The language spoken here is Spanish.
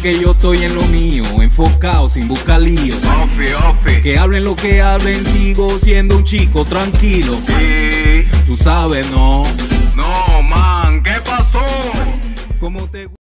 Que yo estoy en lo mío, enfocado sin buscar lío. Que hablen lo que hablen, sigo siendo un chico tranquilo. Sí. Tú sabes, no.